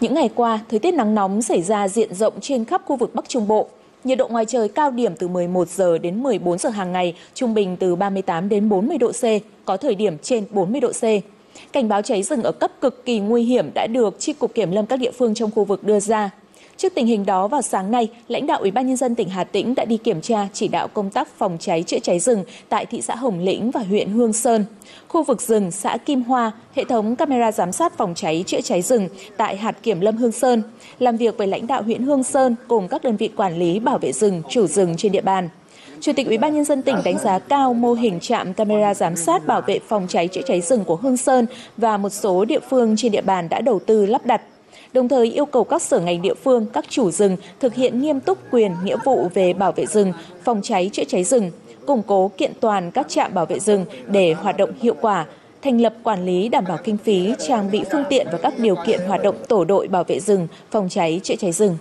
Những ngày qua, thời tiết nắng nóng xảy ra diện rộng trên khắp khu vực Bắc Trung Bộ. Nhiệt độ ngoài trời cao điểm từ 11 giờ đến 14 giờ hàng ngày, trung bình từ 38 đến 40 độ C, có thời điểm trên 40 độ C. Cảnh báo cháy rừng ở cấp cực kỳ nguy hiểm đã được Chi cục Kiểm lâm các địa phương trong khu vực đưa ra. Trước tình hình đó, vào sáng nay, lãnh đạo Ủy ban nhân dân tỉnh Hà Tĩnh đã đi kiểm tra chỉ đạo công tác phòng cháy chữa cháy rừng tại thị xã Hồng Lĩnh và huyện Hương Sơn, khu vực rừng xã Kim Hoa, hệ thống camera giám sát phòng cháy chữa cháy rừng tại hạt Kiểm lâm Hương Sơn, làm việc với lãnh đạo huyện Hương Sơn cùng các đơn vị quản lý bảo vệ rừng, chủ rừng trên địa bàn. Chủ tịch Ủy ban nhân dân tỉnh đánh giá cao mô hình trạm camera giám sát bảo vệ phòng cháy chữa cháy rừng của Hương Sơn và một số địa phương trên địa bàn đã đầu tư lắp đặt. Đồng thời yêu cầu các sở ngành địa phương, các chủ rừng thực hiện nghiêm túc quyền, nghĩa vụ về bảo vệ rừng, phòng cháy chữa cháy rừng, củng cố kiện toàn các trạm bảo vệ rừng để hoạt động hiệu quả, thành lập quản lý đảm bảo kinh phí, trang bị phương tiện và các điều kiện hoạt động tổ đội bảo vệ rừng, phòng cháy chữa cháy rừng.